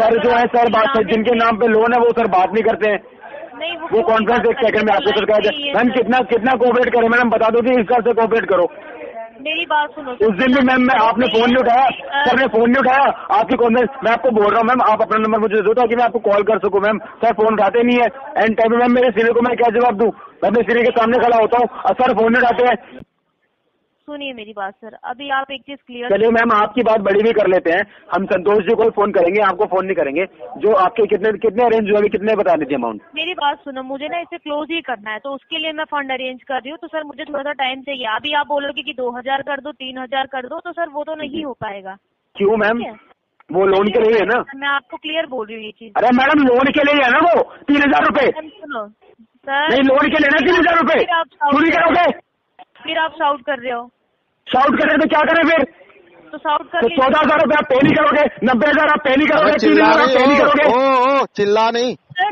Sir जो है sir बात जिनके नाम पे लोन है वो सर बात नहीं करते हैं, वो कॉन्फ्रेंस एक सेकंड में आपको सर कहा जाए। मैम कितना कितना कोऑपरेट करें मैडम, बता दो कि इस तरह से कोऑपरेट करो। मेरी बात सुनो, उस दिन भी मैम आपने फोन नहीं उठाया, सर ने फोन नहीं उठाया आपकी कॉन्फ्रेंस। मैं आपको बोल रहा हूँ मैम आप अपना नंबर मुझे दो ताकि मैं आपको कॉल कर सकूँ। मैम सर फोन उठाते नहीं है, एंड टाइम मैम मेरे सिरे को मैं क्या जवाब दूँ, मैं अपने सिरे के सामने खड़ा होता हूँ और सर फोन नहीं उठाते हैं। सुनिए मेरी बात सर, अभी आप एक चीज क्लियर। चलिए मैम आपकी बात बड़ी भी कर लेते हैं, हम संतोष जी को फोन करेंगे, आपको फोन नहीं करेंगे। जो आपके कितने कितने अरेंज हुए कितने बता दीजिए अमाउंट। मेरी बात सुनो, मुझे ना इसे क्लोज ही करना है तो उसके लिए मैं फंड अरेंज कर रही हूँ, तो सर मुझे थोड़ा सा टाइम चाहिए। अभी आप बोलोगे कि 2000 कर दो 3000 कर दो तो सर वो तो नहीं हो पाएगा। क्यों मैम, वो लोन के लिए है ना, मैं आपको क्लियर बोल रही हूँ ये चीज। अरे मैडम लोन के लिए है ना, वो 3000 रूपये नहीं लोन के लेना 3000 रूपये पूरी करोगे, फिर आप शाउट कर रहे हो। शाउट करें तो क्या करें फिर, तो शाउट कर 14,000 रूपये आप पे नहीं करोगे, 90,000 आप पे नहीं करोगे, 30,000 आप पे नहीं करोगे। ओ चिल्ला नहीं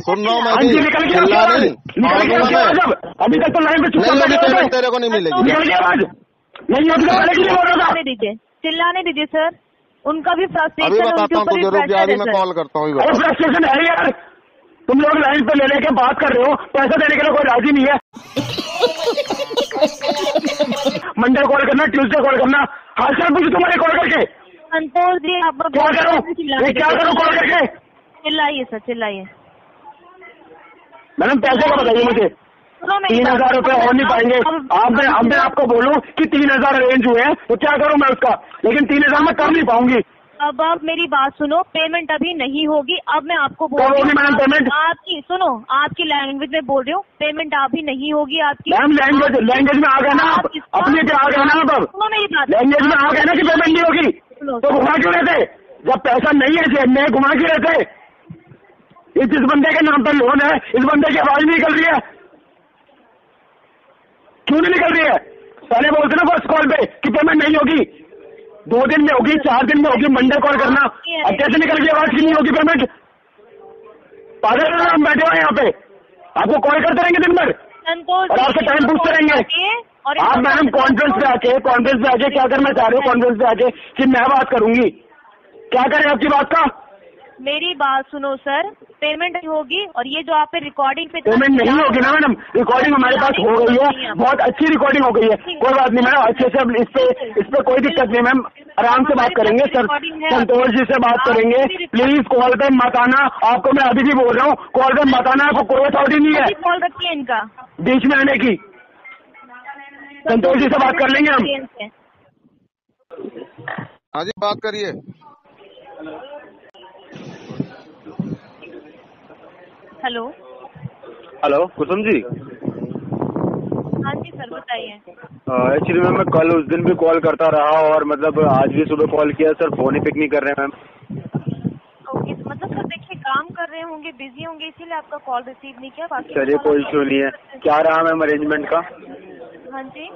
सुन रहा हूँ, निकल गया अभी तक तो लाइन पे छुट्टी तेरे को नहीं मिलेगी, निकल गया आज नहीं चिल्लाने दीजिए सर, उनका भी फ्रस्ट्रेशन कॉल करता हूँ। फ्रस्ट्रेशन है यार, तुम लोग लाइन पे लेने के बात कर रहे हो, पैसा देने के लिए कोई राजी नहीं है। मंडे कॉल करना, ट्यूसडे कॉल करना, हाल चाल पूछो तुम्हारे कॉल करके। संतोष जी आप क्या करो कॉल करके, चिल्लाइए सर चिल्लाइए। मैडम पैसे का बताइए मुझे, 3000 रूपये और नहीं पाएंगे। अब मैं आपको बोलूँ कि 3000 अरेंज हुए हैं तो क्या करूँ मैं उसका, लेकिन 3000 में कर नहीं पाऊंगी। अब आप मेरी बात सुनो, पेमेंट अभी नहीं होगी। अब मैं आपको बोल रही हूँ मैडम पेमेंट आपकी, सुनो आपकी लैंग्वेज में बोल रही हूँ, पेमेंट अभी नहीं होगी आपकी। मैम लैंग्वेज लैंग्वेज में आ गया ना आप, अपने पे आ गया ना आप, सुनो मेरी बात, लैंग्वेज में आ गया ना कि पेमेंट नहीं होगी तो घुमा क्यों रहते, जब पैसा नहीं है जेब में घुमा क्यों रहते। इस बंदे के नाम पर लोन है, इस बंदे की आवाज नहीं निकल रही है, क्यों नहीं निकल रही है। पहले बोलते ना फर्स्ट कॉल पे कि पेमेंट नहीं होगी, 2 दिन में होगी 4 दिन में होगी, मंडे कॉल करना। अब कैसे निकल गई आवाज की नहीं होगी पेमेंट, पागल है हम बैठे हुए यहाँ पे, आपको कॉल करते रहेंगे दिन भर और आपसे टाइम पूछते रहेंगे। आप मैडम कॉन्फ्रेंस पे आके क्या करना चाह रहे हो, कॉन्फ्रेंस पे आके कि मैं बात करूंगी, क्या करें आपकी बात का। मेरी बात सुनो सर, पेमेंट नहीं होगी और ये जो आप पे रिकॉर्डिंग पे पेमेंट नहीं होगी ना मैडम, रिकॉर्डिंग हमारे पास हो गई है, बहुत अच्छी रिकॉर्डिंग हो गई है, कोई बात नहीं मैडम अच्छे से, अब इस पे कोई दिक्कत नहीं मैम, आराम से बात करेंगे सर, संतोष जी से बात करेंगे। प्लीज कॉल पे मत आना, आपको मैं अभी भी बोल रहा हूँ कॉल पे मत आना, आपको कोई अथॉरिटी नहीं है कॉल रखिए इनका बीच में आने की। संतोष जी से बात कर लेंगे हम। हाँ जी बात करिए। हेलो कुसुम जी। हाँ जी सर बताइए। एक्चुअली मैम मैं कल उस दिन भी कॉल करता रहा और मतलब आज भी सुबह कॉल किया, सर फोन ही पिक नहीं कर रहे हैं मैम। ओके मतलब सर देखिए काम कर रहे होंगे, बिजी होंगे, इसीलिए आपका कॉल रिसीव नहीं किया। चलिए कोई इश्यू नहीं है। क्या रहा मैम अरेंजमेंट का? हाँ जी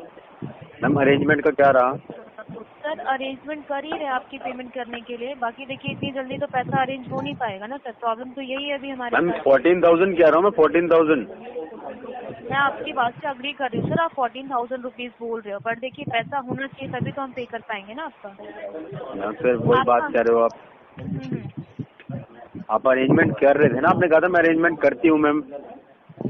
मैम अरेंजमेंट का क्या रहा? सर अरेंजमेंट कर ही रहे आपकी पेमेंट करने के लिए, बाकी देखिए इतनी जल्दी तो पैसा अरेंज हो नहीं पाएगा ना सर, प्रॉब्लम तो यही है अभी हमारे। मैम 14,000 कह रहा हूँ मैं, 14,000 मैं आपकी बात से अग्री कर रही हूँ सर, आप 14,000 रुपीज बोल रहे हो, पर देखिए पैसा होना चाहिए तभी तो हम पे कर पाएंगे ना आपका। सर वही बात कह रहे हो आप अरेंजमेंट कर रहे थे ना, आपने कहा था मैं अरेंजमेंट करती हूँ मैम।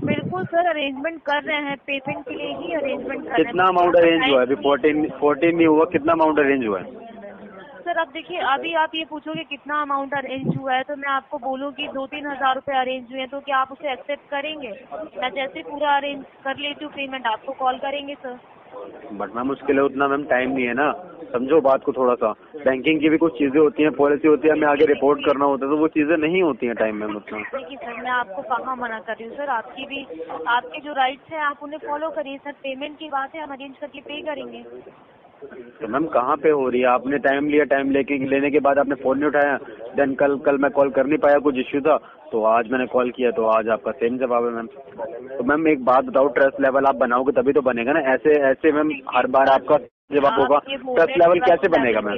बिल्कुल सर अरेंजमेंट कर रहे हैं, पेमेंट के लिए ही अरेंजमेंट कर रहे हैं। कितना अमाउंट अरेंज हुआ अभी? 14 नहीं हुआ, कितना अमाउंट अरेंज हुआ है सर? अब देखिए अभी आप ये पूछोगे कितना अमाउंट अरेंज हुआ है तो मैं आपको बोलूँ कि 2-3 हजार रुपये अरेंज हुए हैं तो क्या आप उसे एक्सेप्ट करेंगे? मैं जैसे पूरा अरेंज कर लेती हूँ पेमेंट आपको कॉल करेंगे सर। बट मैम उसके लिए उतना मैम टाइम नहीं है ना, समझो बात को थोड़ा सा, बैंकिंग की भी कुछ चीजें होती हैं, पॉलिसी होती है, हमें आगे रिपोर्ट करना होता है, तो वो चीजें नहीं होती हैं टाइम में उतना। देखिए सर मैं आपको कहाँ मना कर रही हूँ सर, आपकी भी आपके जो राइट्स हैं आप उन्हें फॉलो करिए सर, पेमेंट की बात है हम अरेंज करके पे करेंगे। तो मैम कहाँ पे हो रही है? आपने टाइम लिया, टाइम लेने के बाद आपने फोन नहीं उठाया, देन कल मैं कॉल कर नहीं पाया, कुछ इश्यू था तो आज मैंने कॉल किया तो आज आपका सेम जवाब है मैम। तो मैम एक बात बताओ, ट्रस्ट लेवल आप बनाओगे तभी तो बनेगा ना, ऐसे ऐसे मैम हर बार आपका जवाब होगा, ट्रस्ट लेवल कैसे बनेगा मैम?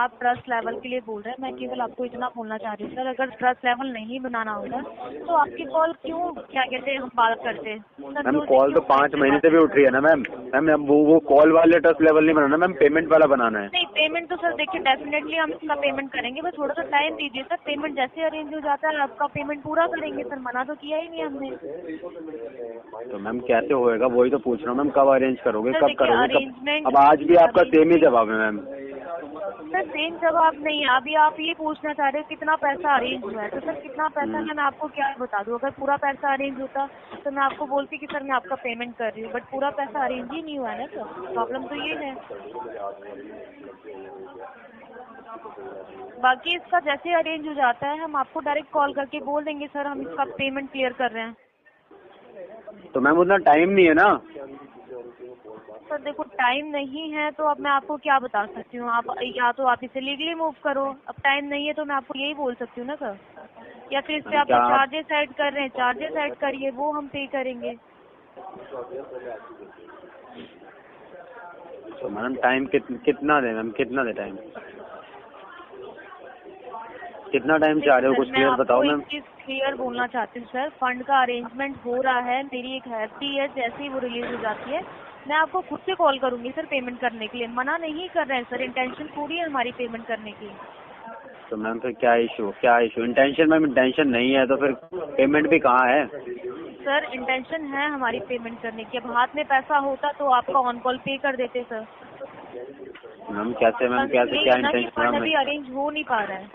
आप ट्रस्ट लेवल के लिए बोल रहे हैं, मैं केवल आपको इतना बोलना चाह रही हूँ सर, अगर ट्रस्ट लेवल नहीं बनाना होता तो आपकी कॉल क्यों क्या कहते हैं हम बात करते हैं। मैम कॉल तो 5 महीने से भी उठ रही है ना मैम। मैम वो कॉल वाले ट्रस्ट लेवल नहीं बनाना मैम, पेमेंट वाला बनाना है। नहीं पेमेंट तो सर देखिए डेफिनेटली हम इसका पेमेंट करेंगे, बस थोड़ा सा टाइम दीजिए सर, पेमेंट जैसे अरेंज हो जाता है आपका पेमेंट पूरा करेंगे सर, मना तो किया ही नहीं हमने। तो मैम कैसे होएगा वही तो पूछ रहा हूँ मैम, कब अरेंज करोगे कब करोगे? अब आज भी आपका सेम ही जवाब है मैम। सर सेम जवाब नहीं है, अभी आप ये पूछना चाह रहे हो कितना पैसा अरेंज हुआ है, तो सर कितना पैसा है मैं आपको क्या बता दूँ। अगर पूरा पैसा अरेंज होता तो मैं आपको बोलती कि सर मैं आपका पेमेंट कर रही हूँ, बट पूरा पैसा अरेंज ही नहीं हुआ है ना सर, प्रॉब्लम तो ये है। बाकी इसका जैसे अरेंज हो जाता है हम आपको डायरेक्ट कॉल करके बोल देंगे सर हम इसका पेमेंट क्लियर कर रहे हैं। तो मैम उतना टाइम नहीं है ना सर, देखो टाइम नहीं है तो अब मैं आपको क्या बता सकती हूँ, आप या तो आप इसे लीगली मूव करो, अब टाइम नहीं है तो मैं आपको यही बोल सकती हूँ ना सर, या फिर इस पे आप चार्जेस ऐड कर रहे हैं, चार्जेस ऐड करिए वो हम पे करेंगे। तो मैम टाइम कितना दे मैम, कितना दे टाइम, कितना टाइम चाह रहे हो, कुछ क्लियर बताओ मैम। क्लियर बोलना चाहती हूँ सर, फंड का अरेंजमेंट हो रहा है, मेरी एक हैप्पी है, जैसे ही वो रिलीज हो जाती है मैं आपको खुद से कॉल करूंगी सर पेमेंट करने के लिए, मना नहीं कर रहे हैं सर, इंटेंशन पूरी है हमारी पेमेंट करने की। तो मैम फिर क्या इशू इंटेंशन? मैम इंटेंशन नहीं है तो फिर पेमेंट भी कहाँ है सर? इंटेंशन है हमारी पेमेंट करने की, अब हाथ में पैसा होता तो आपका ऑन कॉल पे कर देते सर। मैम कैसे क्या इंटेंशन अभी अरेंज हो नहीं पा रहा है,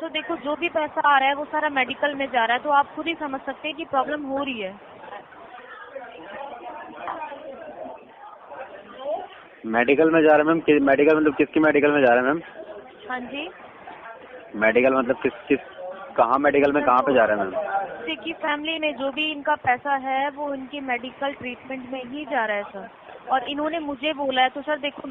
तो देखो जो भी पैसा आ रहा है वो सारा मेडिकल में जा रहा है, तो आप खुद ही समझ सकते हैं कि प्रॉब्लम हो रही है। मेडिकल में जा रहा है मैम, मेडिकल मतलब किसकी मेडिकल में जा रहा है मैम? हाँ जी मेडिकल मतलब किस कहाँ मेडिकल में कहाँ पे जा रहा है मैम? देखिए फैमिली में जो भी इनका पैसा है वो इनके मेडिकल ट्रीटमेंट में ही जा रहा है सर, और इन्होंने मुझे बोला है तो सर देखो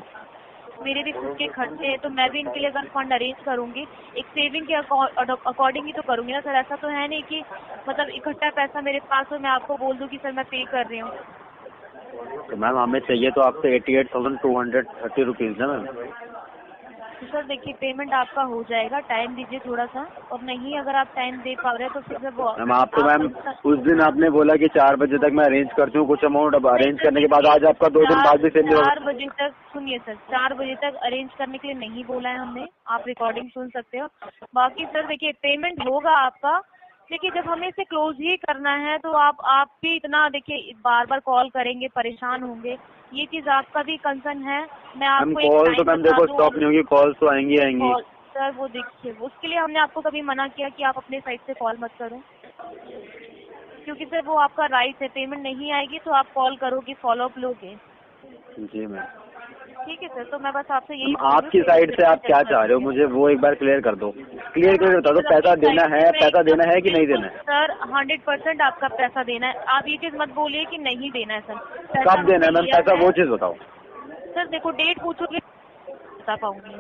मेरे भी खुद के खर्चे हैं, तो मैं भी इनके लिए अगर फंड अरेंज करूंगी एक सेविंग के अकॉर्डिंग ही तो करूंगी ना सर, ऐसा तो है नहीं कि मतलब इकट्ठा पैसा मेरे पास हो मैं आपको बोल दूँ कि सर मैं पे कर रही हूँ। तो मैम हमें चाहिए तो आपसे 88,230 रुपीज़ ना मैम। सर देखिए पेमेंट आपका हो जाएगा, टाइम दीजिए थोड़ा सा, और नहीं अगर आप टाइम दे पा रहे हैं तो फिर मैम आप तो मैम उस दिन आपने बोला कि 4 बजे तक मैं अरेंज करती हूँ कुछ अमाउंट, अब अरेंज करने के बाद आज आपका 2 दिन बाद भी सेम 4 बजे तक, सुनिए सर 4 बजे तक अरेंज करने के लिए नहीं बोला है हमने, आप रिकॉर्डिंग सुन सकते हो। बाकी सर देखिए पेमेंट होगा आपका, देखिए जब हमें इसे क्लोज ही करना है तो आप भी इतना देखिए बार बार कॉल करेंगे, परेशान होंगे, ये चीज़ आपका भी कंसर्न है। मैं आपको कॉल तो मैम देखो स्टॉप नहीं होगी, कॉल तो आएंगी सर, वो देखिए उसके लिए हमने आपको कभी मना किया कि आप अपने साइड से कॉल मत करो, क्योंकि सर वो आपका राइट है, पेमेंट नहीं आएगी तो आप कॉल करोगे, फॉलोअप लोगे। जी मैम ठीक है सर, तो मैं बस आपसे यही, आपकी साइड से आप क्या चाह रहे हो मुझे वो एक बार क्लियर कर दो, क्लियर बता दो, पैसा देना है कि नहीं देना है सर? 100% आपका पैसा देना है, आप ये चीज़ मत बोलिए कि नहीं देना है सर। कब देना है मैम पैसा, वो चीज़ बताओ सर। देखो डेट पूछोगे बता पाऊंगी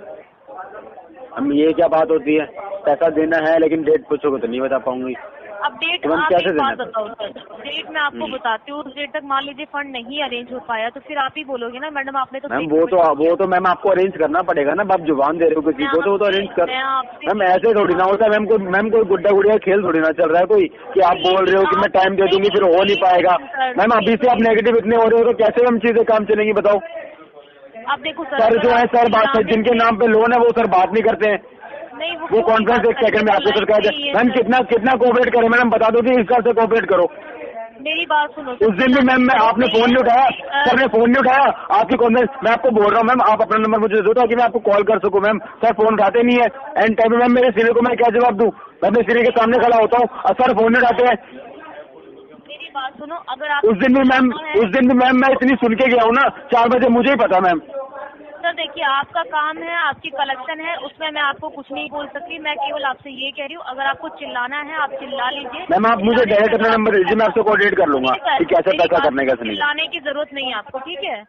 हम, ये क्या बात होती है, पैसा देना है लेकिन डेट पूछोगे तो नहीं बता पाऊंगी। अब डेट आप एक बात बताओ सर, डेट मैं आपको बताती हूँ, उस डेट तक मान लीजिए फंड नहीं अरेंज हो पाया तो फिर आप ही बोलोगे ना मैडम आपने तो मैम वो तो मैम आपको अरेंज करना पड़ेगा ना, आप जुबान दे रहे हो किसी को तो वो तो अरेंज कर। मैम ऐसे थोड़ी ना होता है मैम, कोई गुड्डा गुड़िया खेल थोड़ी ना चल रहा है कोई कि आप बोल रहे हो कि मैं टाइम दे दूंगी फिर हो नहीं पाएगा। मैम अभी से आप नेगेटिव इतने हो रहे हो तो कैसे हम चीजें काम चलेंगी बताओ। आप देखो सर जो है सर बात, जिनके नाम पे लोन है वो सर बात नहीं करते हैं, वो कॉन्फ्रेंस एक सेकंड में आपको सर कहते हैं। मैम कितना कोऑपरेट करें मैडम बता दो कि इस हिसाब से कोऑपरेट करो। मेरी बात सुनो, उस दिन भी मैम आपने फोन नहीं उठाया, सर ने फोन नहीं उठाया आपकी कॉन्फ्रेंस, मैं आपको बोल रहा हूँ मैम आप अपना नंबर मुझे दो ताकि मैं आपको कॉल कर सकूँ। मैम सर फोन उठाते नहीं है, एंड टाइम मैम मेरे सीनियर को मैं क्या जवाब दूँ, मैं अपने सीनियर के सामने खड़ा होता हूँ सर फोन नहीं उठाते हैं। मेरी बात सुनो, अगर आप उस दिन भी मैम मैं इतनी सुन के गया हूँ ना 4 बजे, मुझे ही पता मैम। सर देखिए आपका काम है, आपकी कलेक्शन है, उसमें मैं आपको कुछ नहीं बोल सकती, मैं केवल आपसे ये कह रही हूँ अगर आपको चिल्लाना है आप चिल्ला लीजिए। मैम आप मुझे डायरेक्ट अपना नंबर दीजिए, मैं आपसे कोऑर्डिनेट कर लूँगा कि कैसे पैसा करने का। चिल्लाने की जरूरत नहीं है आपको, ठीक है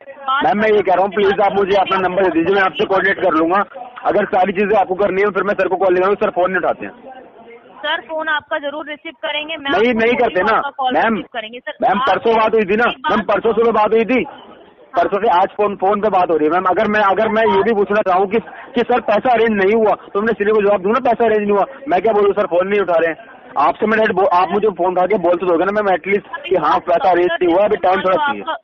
मैम। मैं ये कह रहा हूँ प्लीज आप मुझे अपना नंबर दे दीजिए, मैं आपसे कोऑर्डिनेट कर लूँगा। अगर सारी चीजें आपको करनी हो फिर मैं सर को कॉल लगाऊँ, सर फोन नहीं उठाते हैं। सर फोन आपका जरूर रिसीव करेंगे मैम। नहीं करते ना मैम, परसों बात हुई थी ना मैम, परसों सुबह बात हुई थी परसों से आज फोन पे बात हो रही है मैम। अगर मैं ये भी पूछना चाहूँ कि सर पैसा अरेंज नहीं हुआ, तुमने सिले को जवाब दूँ ना पैसा अरेंज नहीं हुआ। मैं क्या बोलूँ सर फोन नहीं उठा रहे हैं आपसे, मैं आप मुझे फोन उठा के बोल तो दोगे ना मैम एटलीस्ट कि हाँ पैसा अरेंज नहीं हुआ, अभी टाइम थोड़ा चाहिए।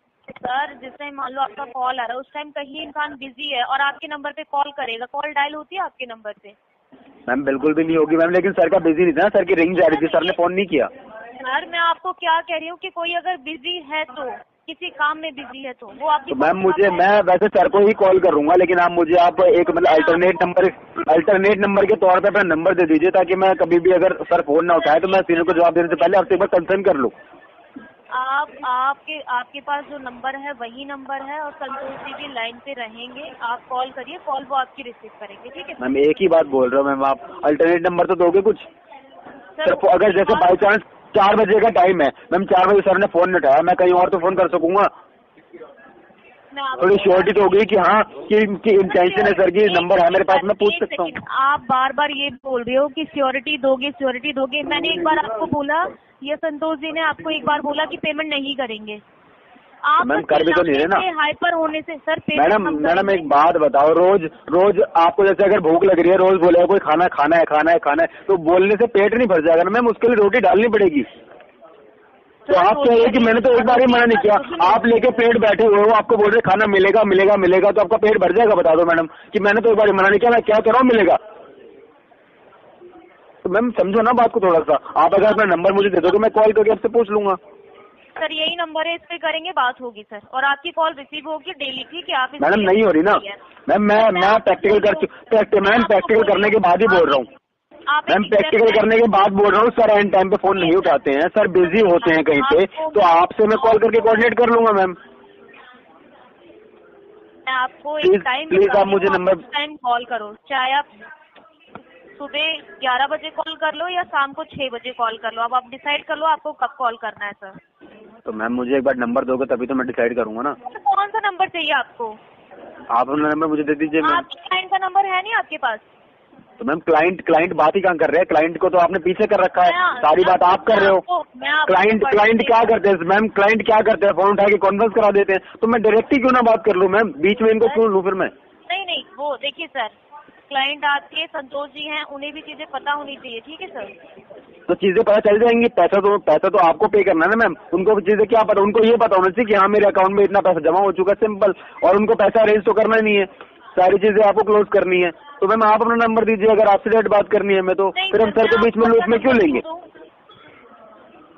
सर जिस टाइम मान लो आपका कॉल आ रहा है उस टाइम कहीं इंसान बिजी है और आपके नंबर पे कॉल करेगा, कॉल डायल होती है आपके नंबर पे मैम? बिल्कुल भी नहीं होगी मैम, लेकिन सर का बिजी नहीं था, सर की रिंग जा रही थी, सर ने फोन नहीं किया। सर मैं आपको क्या कह रही हूँ कि कोई अगर बिजी है तो किसी काम में बिजी है तो वो आपकी मैम मुझे मैं वैसे सर को ही कॉल करूँगा, लेकिन आप मुझे आप एक मतलब अल्टरनेट नंबर के तौर पे अपना नंबर दे दीजिए ताकि मैं कभी भी अगर सर फोन ना उठाए तो मैं सीनियर को जवाब देने से पहले आपसे एक बार कंसर्न कर लूँ। आपके पास जो नंबर है वही नंबर है और संतोष जी की लाइन पे रहेंगे, आप कॉल करिए, कॉल वो आपकी रिसीव करेंगे, ठीक है मैम? एक ही बात बोल रहा हूँ मैम, आप अल्टरनेट नंबर तो दोगे कुछ सर? अगर जैसे बाई चांस 4 बजे का टाइम है मैम, 4 बजे सर ने फोन नहीं उठाया, मैं कहीं और तो फोन कर सकूंगा, थोड़ी श्योरिटी तो हो गई कि हाँ कि इंटेंशन है सर की, नंबर है मेरे पास, मैं पूछ सकता हूँ। आप बार बार ये बोल रहे हो कि श्योरिटी दोगे। मैंने एक बार आपको बोला या संतोष जी ने आपको एक बार बोला कि पेमेंट नहीं करेंगे आप? मैम कर भी तो नहीं रहे ना, हाइपर होने से सर पेमेंट। मैडम एक बात बताओ, रोज आपको जैसे अगर भूख लग रही है रोज बोलेगा कोई खाना है तो बोलने से पेट नहीं भर जाएगा मैम, उसके लिए रोटी डालनी पड़ेगी। तो आप कह रहे हैं कि मैंने तो एक बार ही मना नहीं किया, आप लेके पेट बैठे हुए हो, आपको बोल रहे खाना मिलेगा तो आपका पेट भर जाएगा। बता दो मैडम कि मैंने तो एक बार ही मना नहीं किया, मैं क्या कर रहा हूँ मिलेगा? तो मैम समझो ना बात को थोड़ा सा, आप अगर अपना नंबर मुझे दे दो तो मैं कॉल करके आपसे पूछ लूंगा। सर यही नंबर है, इस पे करेंगे, बात होगी सर और आपकी कॉल रिसीव होगी डेली, ठीक है? आप मैडम नहीं हो रही ना मैम, मैं प्रैक्टिकल करने के बाद ही बोल रहा हूँ मैम, प्रैक्टिकल करने के बाद बोल रहा हूँ सर, एंड टाइम पे फोन नहीं उठाते हैं सर, बिजी होते हैं कहीं पे, तो आपसे मैं कॉल करके कोऑर्डिनेट कर लूंगा मैम। आपको एक टाइम प्लीज आप मुझे नंबर टाइम कॉल करो, चाहे आप सुबह 11 बजे कॉल कर लो या शाम को 6 बजे कॉल कर लो, अब आप डिसाइड कर लो आपको कब कॉल करना है सर। तो मैम मुझे एक बार नंबर दोगे तभी तो मैं डिसाइड करूंगा ना। कौन सा नंबर चाहिए आपको? आप अपना नंबर मुझे दे दीजिए। क्लाइंट का नंबर है नहीं आपके पास? तो मैम क्लाइंट बात ही कहाँ कर रहे हैं, क्लाइंट को तो आपने पीछे कर रखा है, सारी बात आप कर रहे हो। क्लाइंट क्या करते हैं मैम, क्लाइंट क्या करते हैं, फोन उठा के कॉन्फ्रेंस करा देते हैं, तो मैं डायरेक्ट ही क्यों ना बात कर लूँ मैम, बीच में इनको क्यों लूँ फिर मैं? नहीं वो देखिए सर, क्लाइंट आपके संतोष जी हैं, उन्हें भी चीजें पता होनी चाहिए, ठीक है सर? तो चीजें पता चल जाएंगी, पैसा तो आपको पे करना है ना मैम, उनको चीजें क्या पता, उनको ये पता होना चाहिए कि हाँ मेरे अकाउंट में इतना पैसा जमा हो चुका है, सिंपल, और उनको पैसा अरेंज तो करना नहीं है, सारी चीजें आपको क्लोज करनी है। तो मैम आप अपना नंबर दीजिए, अगर आपसे डायरेक्ट बात करनी है हमें, तो फिर हम सर को बीच में लूप में क्यों लेंगे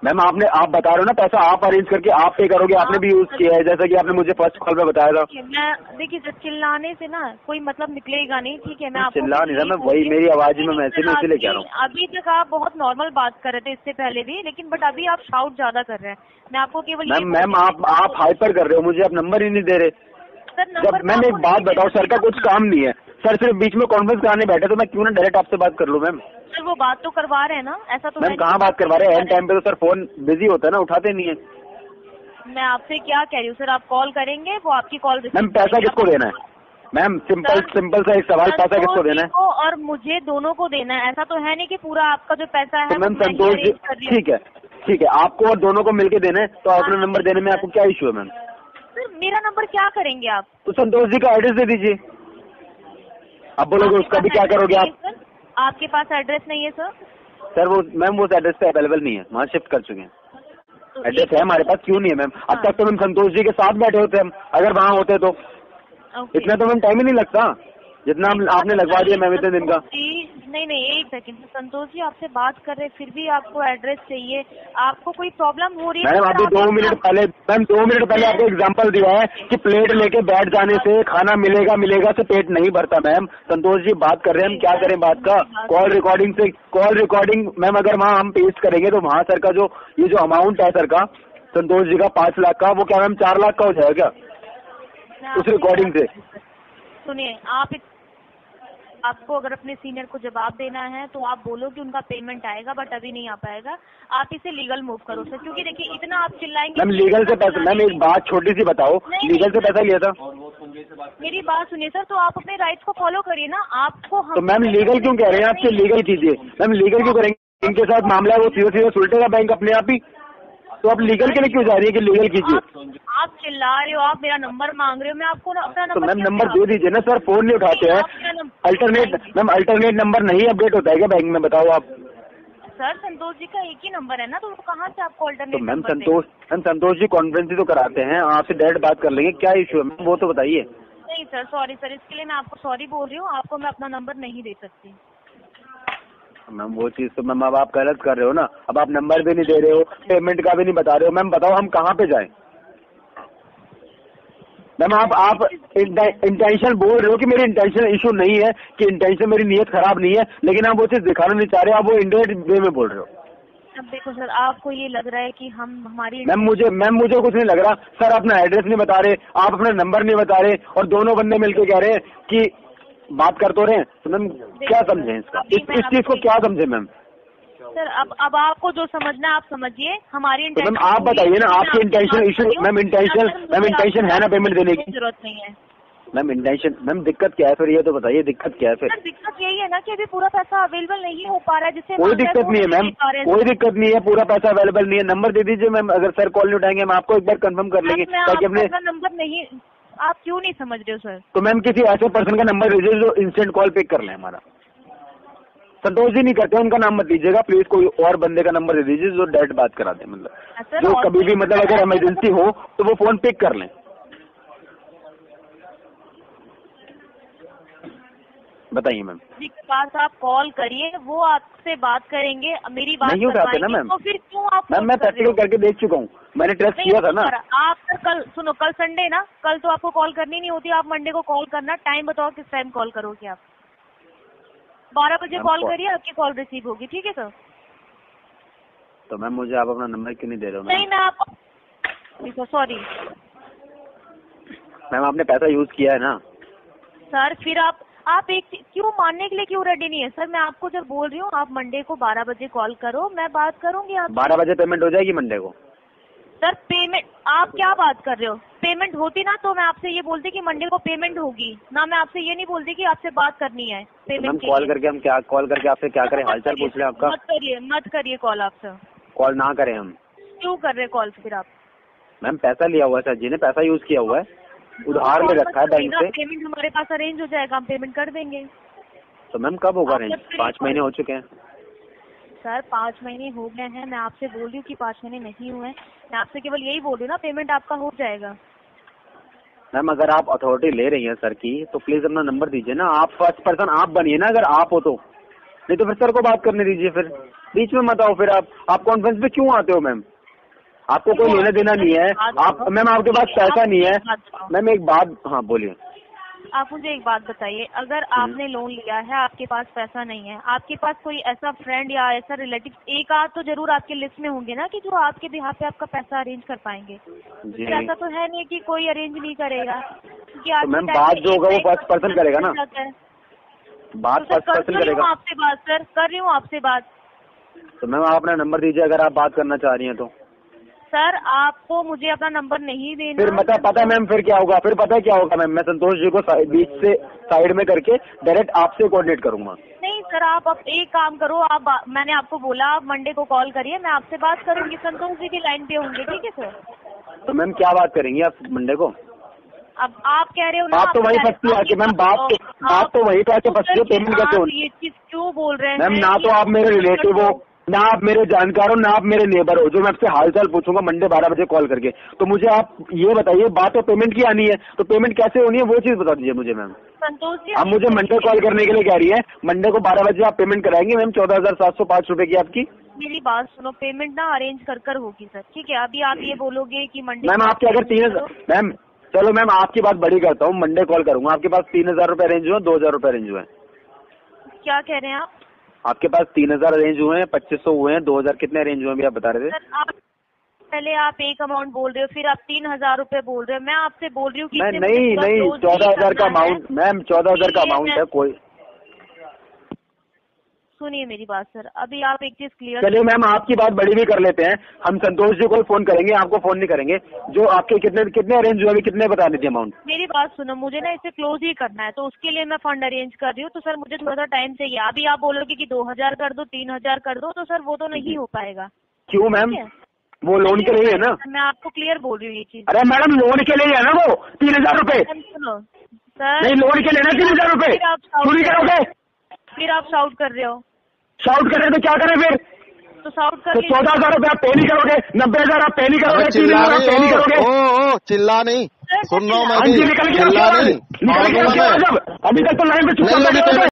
मैम? आपने आप बता रहे हो ना पैसा आप अरेंज करके आप पे करोगे, आपने भी यूज किया है जैसा कि आपने मुझे फर्स्ट कॉल पे बताया था। देखिए चिल्लाने से ना कोई मतलब निकलेगा नहीं, ठीक है? मैं चिल्ला नहीं रहा, मैं वही मेरी आवाज में मैसेज इसलिए कह रहा हूँ। अभी तक आप बहुत नॉर्मल बात कर रहे थे इससे पहले भी, लेकिन बट अभी आप शाउट ज्यादा कर रहे हैं। मैं आपको केवल मैम आप हाइपर कर रहे हो, मुझे आप नंबर ही नहीं दे रहे। जब मैंने एक बात बताऊँ, सर का कुछ काम नहीं है, सर सिर्फ बीच में कॉन्फ्रेंस कराने बैठे, तो मैं क्यों ना डायरेक्ट आपसे बात कर लूँ मैम? सर वो बात तो करवा रहे हैं ना, ऐसा तो मैम कहाँ बात करवा रहे हैं, एंड टाइम पे तो सर फोन बिजी होता है ना, उठाते नहीं है। मैं आपसे क्या कह रही हूँ सर, आप कॉल करेंगे, वो आपकी कॉल मैम। पैसा किसको देना है मैम, सिंपल सा एक सवाल, पैसा किसको देना है? और मुझे दोनों को देना है, ऐसा तो है नहीं कि पूरा आपका जो पैसा है मैम। संतोष जी ठीक है आपको और दोनों को मिलकर देना है, तो अपना नंबर देने में आपको क्या इश्यू है मैम? सर मेरा नंबर क्या करेंगे आप? तो संतोष जी का एड्रेस दे दीजिए। अब बोलोगे उसका भी क्या करोगे आप? आपके पास एड्रेस नहीं है सर? सर वो मैम वो एड्रेस पे अवेलेबल नहीं है, वहाँ शिफ्ट कर चुके हैं। तो एड्रेस है हमारे पास, क्यों नहीं है मैम? अब तक तो मैम संतोष जी के साथ बैठे होते हम, अगर वहाँ होते तो इतना तो मैम टाइम ही नहीं लगता जितना आपने लगवा दिया मैम इतने दिन का। नहीं एक सेकंड, संतोष जी आपसे बात कर रहे फिर भी आपको एड्रेस चाहिए, आपको कोई प्रॉब्लम हो रही है मैम? अभी 2 मिनट पहले आपको एग्जांपल दिया है कि प्लेट लेके बैठ जाने से खाना मिलेगा से पेट नहीं भरता मैम। संतोष जी बात कर रहे हैं, हम क्या करें बात का? कॉल रिकॉर्डिंग मैम अगर वहाँ हम पेस्ट करेंगे तो वहाँ सर का जो ये जो अमाउंट है सर का संतोष जी का 5 लाख का, वो क्या मैम 4 लाख का हो जाएगा क्या उस रिकॉर्डिंग से? सुनिए आपको अगर अपने सीनियर को जवाब देना है तो आप बोलो कि उनका पेमेंट आएगा, बट अभी नहीं आ पाएगा, आप इसे लीगल मूव करो सर, क्योंकि देखिए इतना आप चिल्लाएंगे मैम। लीगल से पैसा मैम एक बात छोटी सी बताओ, लीगल से पैसा लिया था? मेरी बात सुनिए सर, तो आप अपने राइट्स को फॉलो करिए ना, आपको तो मैम लीगल क्यों कह रहे हैं? आपसे लीगल कीजिए मैम, लीगल क्यों करेंगे? इनके साथ मामला है वो सीधे उल्टेगा बैंक अपने आप ही, तो आप लीगल के लिए क्यों जा रही है कि लीगल कीजिए? आप चिल्ला रहे हो, आप मेरा नंबर मांग रहे हो, मैं आपको अपना नंबर, तो मैम नंबर दे दीजिए ना सर, फोन नहीं उठाते हैं। अल्टरनेट मैम अल्टरनेट नंबर नहीं अपडेट होता है क्या बैंक में, बताओ आप? सर संतोष जी का एक ही नंबर है ना, तो कहाँ से आपको alternate? Ma'am Santosh ji conference ही तो कराते हैं, आपसे डायरेक्ट बात कर लेंगे, क्या इशू है मैम वो तो बताइए। नहीं सर सॉरी सर, इसके लिए मैं आपको सॉरी बोल रही हूँ, आपको मैं अपना नंबर नहीं दे सकती। मैम वो चीज़ तो मैम अब आप गलत कर रहे हो ना, अब आप नंबर भी नहीं दे रहे हो, पेमेंट का भी नहीं बता रहे हो। मैम बताओ हम कहाँ पे जाएं? मैम आप इंटेंशन बोल रहे हो कि मेरी इंटेंशन इशू नहीं है, कि इंटेंशन मेरी नीयत खराब नहीं है, लेकिन आप वो चीज़ दिखाना नहीं चाह रहे, आप वो इंडिरेक्ट वे में बोल रहे हो। अब देखो सर आपको ये लग रहा है कि हम हमारी, मैम मुझे कुछ नहीं लग रहा सर, अपना एड्रेस नहीं बता रहे, आप अपना नंबर नहीं बता रहे, और दोनों बंदे मिलके कह रहे हैं कि बात कर तो रहे हैं, तो मैम क्या समझें इसका, इस चीज को क्या समझें मैम? सर अब आपको जो समझना आप समझिए, हमारी इंटेंशन मैम आप बताइए ना, आपकी इंटेंशन इशू मैम इंटेंशन है ना पेमेंट देने की? जरूरत नहीं है मैम इंटेंशन। मैम दिक्कत क्या है फिर ये तो बताइए, दिक्कत क्या है फिर? दिक्कत यही है ना कि अभी पूरा पैसा अवेलेबल नहीं हो पा रहा है, जिससे कोई दिक्कत नहीं है मैम, कोई दिक्कत नहीं है, पूरा पैसा अवेलेबल नहीं है। नंबर दे दीजिए मैम, अगर सर कॉल नहीं उठाएंगे हम आपको एक बार कंफर्म कर लेंगे, ताकि अपने नंबर नहीं, आप क्यों नहीं समझ रहे हो सर? तो मैम किसी ऐसे पर्सन का नंबर दीजिए जो इंस्टेंट कॉल पिक कर लें हमारा। संतोष जी नहीं करते, उनका नाम मत दीजिएगा प्लीज, कोई और बंदे का नंबर दे दीजिए जो डायरेक्ट बात करा दे, मतलब जो कभी भी मतलब अगर इमरजेंसी हो तो वो फोन पिक कर लें। बताइए मैम। जिसके पास आप कॉल करिए वो आपसे बात करेंगे, मेरी बात नहीं उठाते ना मैम, तो फिर क्यों आप? मैम मैं प्रैक्टिकल करके देख चुका हूँ, मैंने ट्रस्ट किया था ना आप। सर कल सुनो, कल संडे ना, कल तो आपको कॉल करनी नहीं होती, आप मंडे को कॉल करना। टाइम बताओ किस टाइम कॉल करोगे आप? 12 बजे कॉल करिए, आपकी कॉल रिसीव होगी, ठीक है सर? तो मैम मुझे आप अपना नंबर क्यों नहीं दे रहे हो? नहीं ना आप, सॉरी मैम आपने पैसा यूज किया है ना सर, फिर आप एक क्यों मानने के लिए क्यों रेडी नहीं है? सर मैं आपको जब बोल रही हूँ आप मंडे को 12 बजे कॉल करो, मैं बात करूंगी आप। 12 बजे पेमेंट हो जाएगी मंडे को? सर पेमेंट, आप क्या बात कर रहे हो? पेमेंट होती ना तो मैं आपसे ये बोलती कि मंडे को पेमेंट होगी ना, मैं आपसे ये नहीं बोलती कि आपसे बात करनी है पेमेंट। तो कॉल करके हम क्या, कॉल करके आपसे क्या करें? हालचाल पूछ लें आपका? मत करिए कॉल, आपसे कॉल ना करें हम। क्यों कर रहे कॉल फिर आप? मैम पैसा लिया हुआ है सर जी ने, पैसा यूज किया हुआ है, उधार में रखा है बैंक से। पेमेंट हमारे पास अरेंज हो जाएगा, हम पेमेंट कर देंगे। तो मैम कब होगा अरेंज? 5 महीने हो चुके हैं सर, 5 महीने हो गए हैं, मैं आपसे बोल रही हूँ कि 5 महीने नहीं हुए हैं, मैं आपसे केवल यही बोल रही हूँ ना, पेमेंट आपका हो जाएगा। मैम अगर आप अथॉरिटी ले रही हैं सर की, तो प्लीज अपना नंबर दीजिए ना, आप फर्स्ट पर्सन आप बनिए ना अगर आप हो तो, नहीं तो फिर सर को बात करने दीजिए, फिर बीच में मत आओ। फिर आप कॉन्फ्रेंस में क्यों आते हो मैम? आपको कोई लेना देना नहीं है, आप मैम आपके पास पैसा नहीं है। मैम एक बात, हाँ बोलिए। आप मुझे एक बात बताइए, अगर आपने लोन लिया है, आपके पास पैसा नहीं है, आपके पास कोई ऐसा फ्रेंड या ऐसा रिलेटिव एक आध तो जरूर आपके लिस्ट में होंगे ना कि जो आपके बिहार पे आपका पैसा अरेंज कर पाएंगे, ऐसा तो है नहीं कि कोई अरेंज नहीं करेगा। मैम बात जो होगा वो फर्स्ट पर्सन करेगा ना, बात फर्स्ट पर्सन करेगा। आपसे बात सर कर रही हूँ, आपसे बात। तो मैम आप अपना नंबर दीजिए अगर आप बात करना चाह रही हैं तो। सर आपको मुझे अपना नंबर नहीं देना। फिर मतलब पता है मैम फिर क्या होगा, फिर पता है क्या होगा मैम, मैं संतोष जी को बीच से साइड में करके डायरेक्ट आपसे कोऑर्डिनेट करूंगा। नहीं सर आप अब एक काम करो, आप मैंने आपको बोला आप मंडे को कॉल करिए, मैं आपसे बात करूंगी, संतोष जी की लाइन पे होंगे, ठीक है सर? तो मैम क्या बात करेंगी आप मंडे को? अब आप कह रहे हो ना, आप तो वही फंसती है कि मैम बात तो वही पे फंसती है, पेमेंट कैसे होगी? ये चीज क्यों बोल रहे हैं मैम? ना तो आप मेरे रिलेटिव हो, ना आप मेरे जानकार हो, ना आप मेरे नेबर हो जो मैं आपसे हालचाल पूछूंगा मंडे 12 बजे कॉल करके। तो मुझे आप ये बताइए, बात तो पेमेंट की आनी है, तो पेमेंट कैसे होनी है वो चीज़ बता दीजिए मुझे मैम। संतोष जी आप मुझे मंडे कॉल करने के लिए कह रही है, मंडे को 12 बजे आप पेमेंट कराएंगे मैम 14,705 रुपए की आपकी? मेरी बात सुनो, पेमेंट ना अरेंज कर होगी सर, ठीक है? अभी आप ये बोलोगे की मंडे। मैम आपके अगर 3,000, मैम चलो मैम आपकी बात बड़ी करता हूँ, मंडे कॉल करूंगा, आपके पास 3,000 रुपए अरेंज हुए, 2,000 रुपए अरेंज हुए? क्या कह रहे हैं आप? आपके पास 3,000 अरेंज हुए हैं, 2,500 हुए हैं, 2,000 कितने अरेंज हुए हैं अभी आप बता रहे थे? सर आप पहले आप एक अमाउंट बोल रहे हो, फिर आप 3,000 रुपए बोल रहे हो। मैं आपसे बोल रही हूँ कि नहीं 14,000 का अमाउंट मैम, 14,000 का अमाउंट है कोई। सुनिए मेरी बात सर, अभी आप एक चीज क्लियर। चलिए मैम आपकी बात बड़ी भी कर लेते हैं, हम संतोष जी को फोन करेंगे, आपको फोन नहीं करेंगे। जो आपके कितने अरेंज हुए अभी, कितने बता दीजिए अमाउंट? मेरी बात सुनो, मुझे ना इसे क्लोज ही करना है, तो उसके लिए मैं फंड अरेंज कर रही हूँ, तो सर मुझे थोड़ा सा टाइम चाहिए। अभी आप बोलोगे की 2,000 कर दो, 3,000 कर दो, तो सर वो तो नहीं हो पाएगा। क्यों मैम? वो लोन के लिए है ना, मैं आपको क्लियर बोल रही हूँ ये चीज। अरे मैडम लोन के लिए है ना, वो 3,000 रूपये नहीं, लोन के लिए ना 3,000 रूपये पूरी करोगे। फिर आप शाउट कर रहे हो, शाउट कर रहे तो क्या करें फिर, तो शाउट कर 14,000 रूपये आप पे नहीं करोगे, 90,000 आप पे नहीं करोगे, 3,000 आप पे नहीं करोगे। ओ चिल्ला नहीं, सुन रहा हूँ मैं, निकल गया अभी तक तो लाइन पे छूटा।